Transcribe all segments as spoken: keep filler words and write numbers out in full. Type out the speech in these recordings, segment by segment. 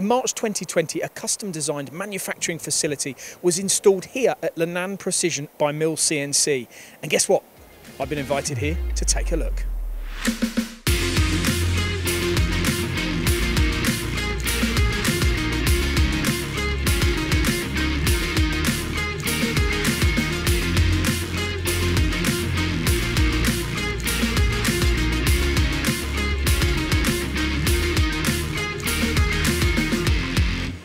In March twenty twenty, a custom-designed manufacturing facility was installed here at Lenane Precision by Mills C N C. And guess what? I've been invited here to take a look.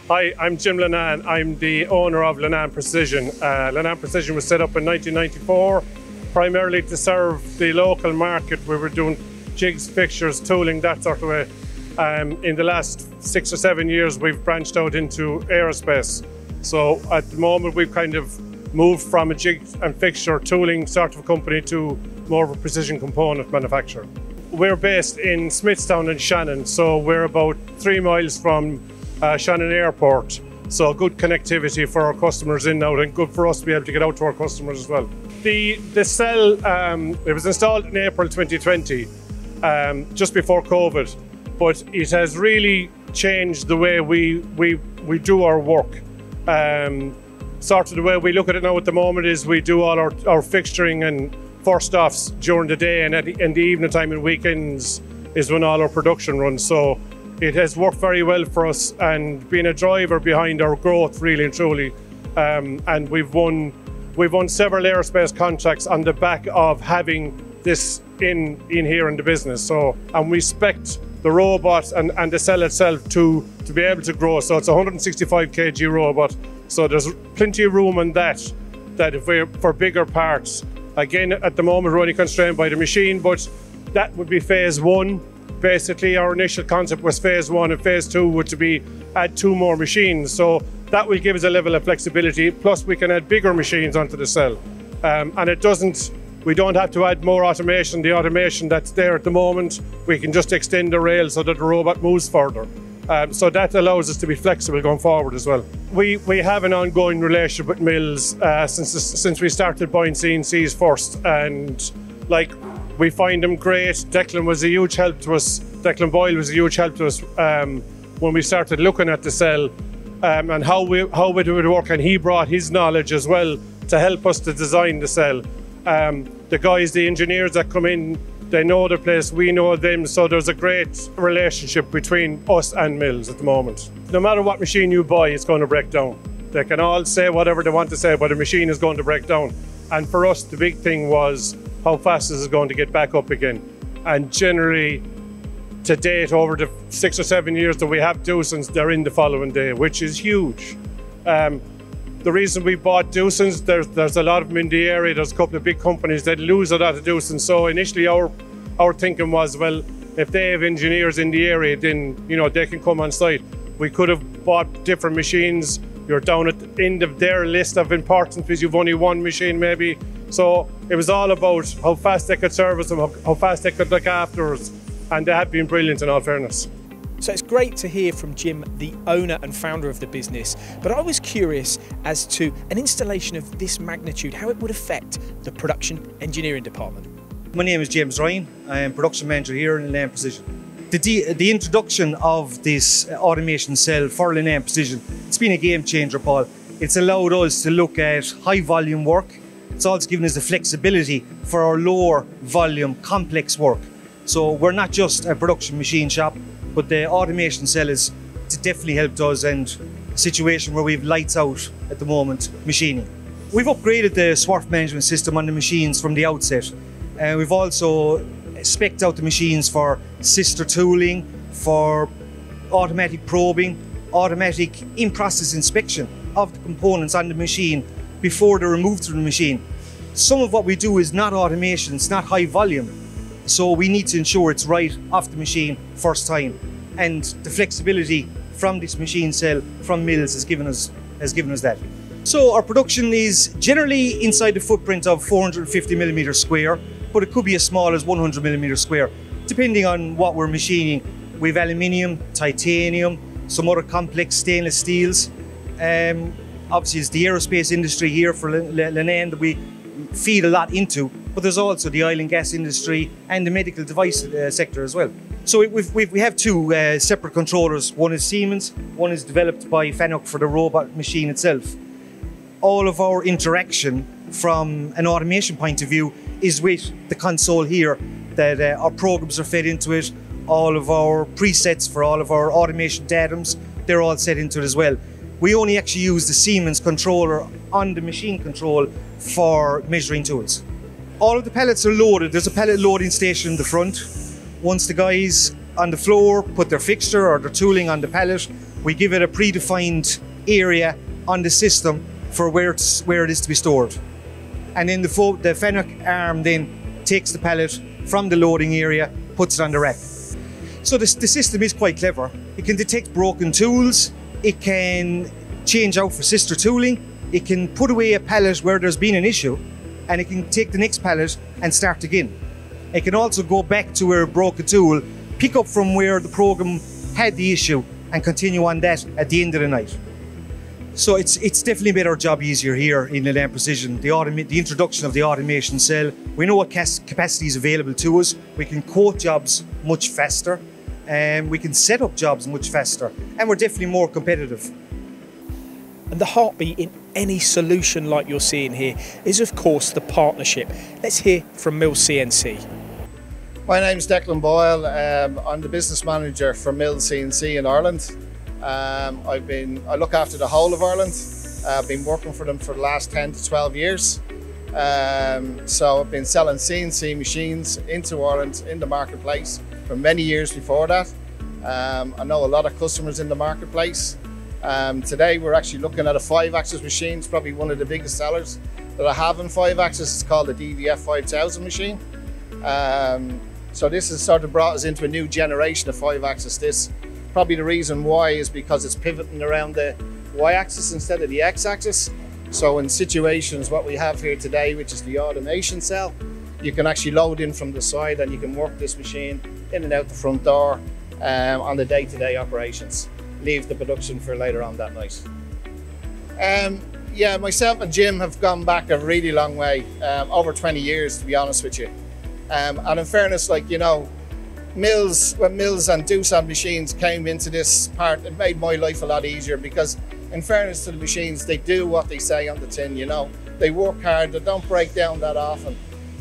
Hi, I'm Jim Lenane. I'm the owner of Lenane Precision. Uh, Lenane Precision was set up in nineteen ninety-four, primarily to serve the local market. We were doing jigs, fixtures, tooling, that sort of way. Um, in the last six or seven years, we've branched out into aerospace. So at the moment, we've kind of moved from a jig and fixture tooling sort of company to more of a precision component manufacturer. We're based in Smithstown and Shannon, so we're about three miles from Uh, Shannon Airport, so good connectivity for our customers in now, and good for us to be able to get out to our customers as well. The, the cell, um, it was installed in April twenty twenty, um, just before COVID, but it has really changed the way we, we, we do our work. Um, sort of the way we look at it now at the moment is we do all our, our fixturing and first offs during the day, and at the, in the evening time and weekends is when all our production runs. So it has worked very well for us and been a driver behind our growth, really and truly. Um, and we've won, we've won several aerospace contracts on the back of having this in, in here in the business. So, and we expect the robot and, and the cell itself to, to be able to grow. So it's a one hundred sixty-five kilogram robot. So there's plenty of room in that, that if we're for bigger parts. Again, at the moment, we're only constrained by the machine, but that would be phase one. Basically, our initial concept was phase one, and phase two would be add two more machines. So that will give us a level of flexibility. Plus, we can add bigger machines onto the cell, um, and it doesn't. We don't have to add more automation. The automation that's there at the moment, we can just extend the rail so that the robot moves further. Um, so that allows us to be flexible going forward as well. We we have an ongoing relationship with Mills uh, since since we started buying C N Cs first, and like. We find them great. Declan was a huge help to us. Declan Boyle was a huge help to us um, when we started looking at the cell um, and how we how we do it work. And he brought his knowledge as well to help us to design the cell. Um, the guys, the engineers that come in, they know the place, we know them. So there's a great relationship between us and Mills at the moment. No matter what machine you buy, it's going to break down. They can all say whatever they want to say, but the machine is going to break down. And for us, the big thing was how fast is it going to get back up again. And generally, to date, over the six or seven years that we have Doosans, they're in the following day, which is huge. Um, the reason we bought Doosans, there's, there's a lot of them in the area. There's a couple of big companies that lose a lot of Doosans. So initially, our, our thinking was, well, if they have engineers in the area, then you know they can come on site. We could have bought different machines. You're down at the end of their list of importance because you've only one machine maybe. So it was all about how fast they could service them, how fast they could look after us. And they have been brilliant in all fairness. So it's great to hear from Jim, the owner and founder of the business. But I was curious as to an installation of this magnitude, how it would affect the production engineering department. My name is James Ryan. I am production manager here in Lenane Precision. The, de the introduction of this automation cell for Lenane Precision, it's been a game changer, Paul. It's allowed us to look at high volume work. It's also given us the flexibility for our lower volume complex work. So we're not just a production machine shop, but the automation cell has definitely helped us in a situation where we've lights out at the moment machining. We've upgraded the SWARF management system on the machines from the outset. And we've also spec'd out the machines for sister tooling, for automatic probing, automatic in-process inspection of the components on the machine before they're removed from the machine. Some of what we do is not automation, it's not high volume. So we need to ensure it's right off the machine first time. And the flexibility from this machine cell from Mills has given us, has given us that. So our production is generally inside the footprint of four hundred fifty millimeter square, but it could be as small as one hundred millimeter square, depending on what we're machining. We have aluminium, titanium, some other complex stainless steels. Um, obviously, it's the aerospace industry here for Lenane that we feed a lot into, but there's also the oil and gas industry and the medical device uh, sector as well. So we've, we've, we have two uh, separate controllers. One is Siemens, one is developed by FANUC for the robot machine itself. All of our interaction from an automation point of view is with the console here, that uh, our programs are fed into it, all of our presets for all of our automation datums, they're all set into it as well. We only actually use the Siemens controller on the machine control for measuring tools. All of the pallets are loaded. There's a pallet loading station in the front. Once the guys on the floor put their fixture or their tooling on the pallet, we give it a predefined area on the system for where, it's, where it is to be stored. And then the, the FANUC arm then takes the pallet from the loading area, puts it on the rack. So this, the system is quite clever. It can detect broken tools, it can change out for sister tooling, it can put away a pallet where there's been an issue, and it can take the next pallet and start again. It can also go back to where it broke a tool, pick up from where the program had the issue, and continue on that at the end of the night. So it's, it's definitely made our job easier here in Lenane Precision. The, automa the introduction of the automation cell, we know what capacity is available to us. We can quote jobs much faster, and we can set up jobs much faster, and we're definitely more competitive. And the heartbeat in any solution like you're seeing here is, of course, the partnership. Let's hear from Mills C N C. My name's Declan Boyle. Um, I'm the business manager for Mills C N C in Ireland. Um, I've been, I look after the whole of Ireland. Uh, I've been working for them for the last ten to twelve years. Um, so I've been selling C N C machines into Ireland in the marketplace for many years before that. Um, I know a lot of customers in the marketplace. Um, today we're actually looking at a five-axis machine. It's probably one of the biggest sellers that I have in five-axis. It's called the D V F five thousand machine. Um, so this has sort of brought us into a new generation of five-axis discs. Probably the reason why is because it's pivoting around the y-axis instead of the x-axis. So in situations what we have here today, which is the automation cell, you can actually load in from the side and you can work this machine in and out the front door um, on the day-to-day operations. Leave the production for later on that night. Um, yeah, myself and Jim have gone back a really long way, um, over twenty years to be honest with you. Um, and in fairness, like, you know, Mills, when Mills and Doosan machines came into this part, it made my life a lot easier because in fairness to the machines, they do what they say on the tin, you know. They work hard, they don't break down that often.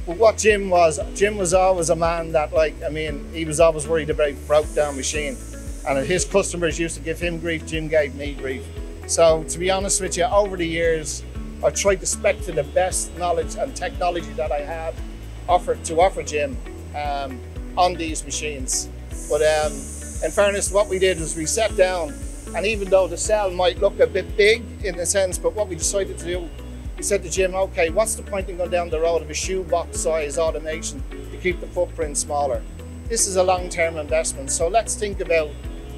But what Jim was, Jim was always a man that, like, I mean, he was always worried about a broke down machine. And his customers used to give him grief, Jim gave me grief. So to be honest with you, over the years, I've tried to spec to the best knowledge and technology that I had offered to offer Jim. Um, on these machines. But um, in fairness, what we did was we sat down, and even though the cell might look a bit big in a sense, but what we decided to do, we said to Jim, okay, what's the point in going down the road of a shoebox size automation to keep the footprint smaller? This is a long-term investment, so let's think about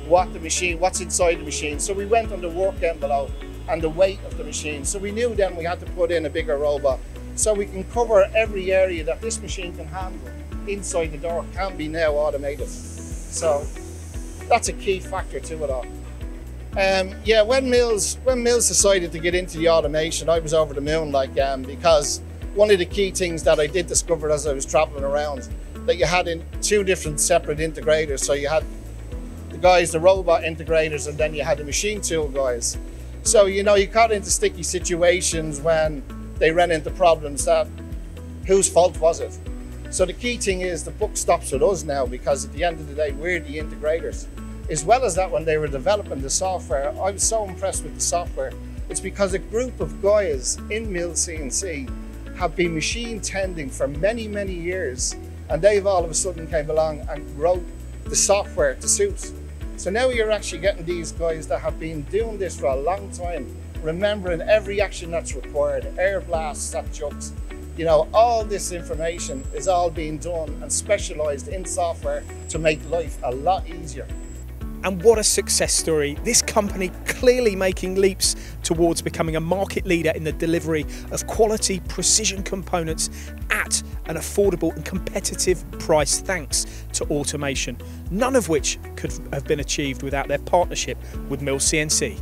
what the machine, what's inside the machine. So we went on the work envelope and the weight of the machine. So we knew then we had to put in a bigger robot so we can cover every area that this machine can handle. Inside the door can be now automated. So that's a key factor to it all. Um, yeah, when Mills, when Mills decided to get into the automation, I was over the moon, like, um, because one of the key things that I did discover as I was traveling around, that you had in two different separate integrators. So you had the guys, the robot integrators, and then you had the machine tool guys. So, you know, you got into sticky situations when they ran into problems that, whose fault was it? So the key thing is the book stops with us now, because at the end of the day, we're the integrators. As well as that, when they were developing the software, I was so impressed with the software. It's because a group of guys in Mills C N C have been machine tending for many, many years, and they've all of a sudden came along and wrote the software to suit. So now you're actually getting these guys that have been doing this for a long time, remembering every action that's required, air blasts, sat chucks. You know, all this information is all being done and specialised in software to make life a lot easier. And what a success story. This company clearly making leaps towards becoming a market leader in the delivery of quality precision components at an affordable and competitive price thanks to automation, none of which could have been achieved without their partnership with Mills C N C.